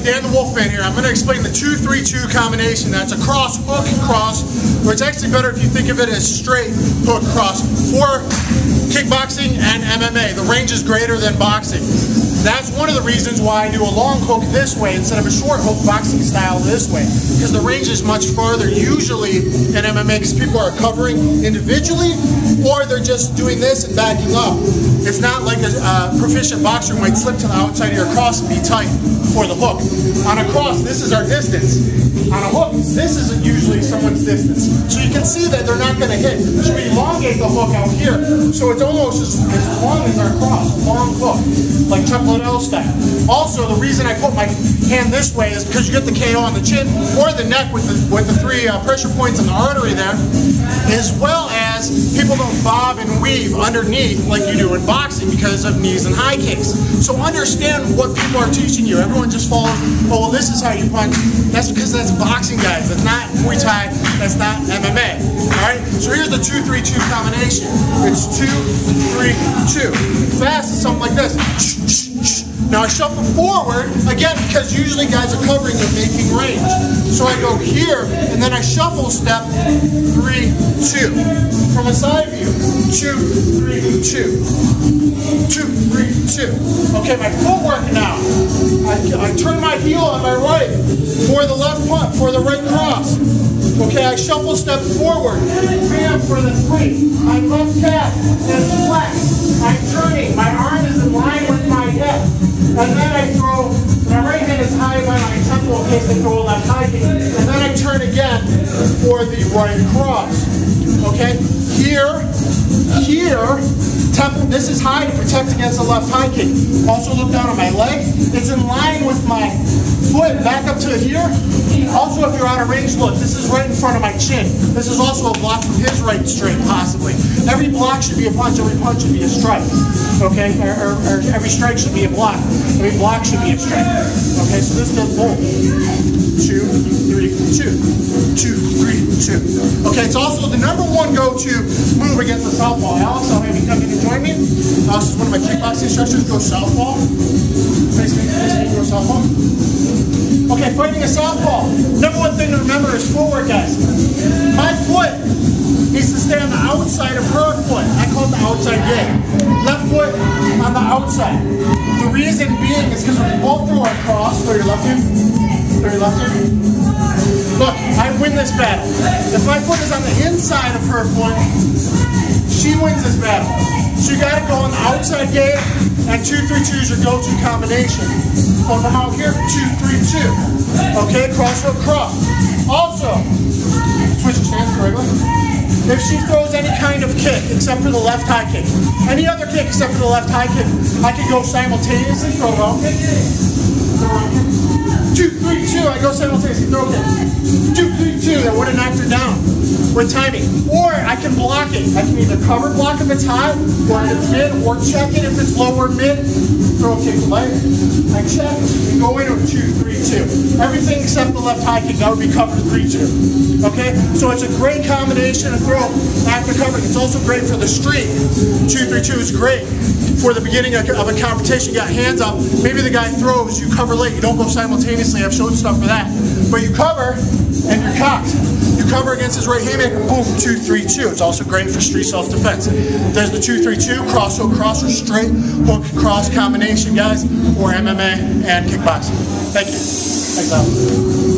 Mike, Dan the Wolf Man here. I'm going to explain the 2-3-2 combination. That's a cross, hook, cross, or it's actually better if you think of it as straight hook, cross for kickboxing and MMA. The range is greater than boxing. That's one of the reasons why I do a long hook this way instead of a short hook boxing style this way, because the range is much farther usually in MMA because people are covering individually or they're just doing this and backing up. It's not like a proficient boxer might slip to the outside of your cross and be tight for the hook. On a cross, this is our distance. On a hook, this isn't usually someone's distance. So you can see that they're not going to hit. So we elongate the hook out here. So it's almost as long as our cross, long hook, like Chuck Liddell style. Also, the reason I put my hand this way is because you get the KO on the chin or the neck with the three pressure points in the artery there, as well as people don't bob and weave underneath like you do in boxing because of knees and high kicks. So understand what people are teaching you. Everyone just follows, oh, well, this is how you punch. That's because that's boxing, guys. That's not Muay Thai. That's not MMA. All right? So here's the 2-3-2 combination. It's 2-3-2. Fast is something like this. Now I shuffle forward, again, because usually guys are covering and making range. So I go here, and then I shuffle step 3-2. From a side view, 2-3-2. 2-3-2. Okay, my footwork now. I turn my heel on my right for the left punch, for the right cross. Okay, I shuffle step forward. Bam for the three. My left calf is flexed. I'm turning. My arm is in line with my hip. And then I throw, my right hand is high by my temple in case I throw a left high knee. And then I turn again for the right cross. Okay, here, temple, this is high to protect against the left high kick. Also look down on my leg. It's in line with my foot back up to here. Also, if you're out of range, look, this is right in front of my chin. This is also a block from his right straight, possibly. Every block should be a punch, every punch should be a strike. Okay? Or every strike should be a block. Every block should be a strike. Okay, so this goes boom. 2-3-2. 2-3-2. Okay, it's also the #1 go-to move against the southpaw. Alex, I'll have you come in and join me. Alex is one of my kickboxing instructors. Go southpaw. Face me, go southpaw. Okay, fighting a softball. #1 thing to remember is footwork, guys. My foot needs to stay on the outside of her foot. I call it the outside gate. Left foot on the outside. The reason being is because when you both throw a cross, throw your left hand. Look, I win this battle. If my foot is on the inside of her foot, she wins this battle. So you gotta go on the outside gate. And 2-3-2 is your go-to combination. Over out here, 2-3-2. Okay, cross hook cross. Also, switch your stance correctly. If she throws any kind of kick except for the left high kick, any other kick except for the left high kick, I can go simultaneously throw out kick. 2-3-2, I go simultaneously throw kick. 2-3-2, that would have knocked her down with timing, or I can block it. I can either cover block if it's high, or if it's mid, or check it if it's low or mid, throw a kick light, I check, and go into a 2-3-2. Everything except the left high kick, that would be covered 3-2. Okay, so it's a great combination of throw after covering. It's also great for the streak. 2-3-2 is great for the beginning of a competition. You got hands up, maybe the guy throws, you cover late, you don't go simultaneously. I've shown stuff for that. But you cover, and you're cocked. You cover against his right hand, boom, 2-3-2. It's also great for street self-defense. There's the 2-3-2, cross hook, cross, or straight hook, cross combination, guys, for MMA and kickboxing. Thank you. Thanks, Alex.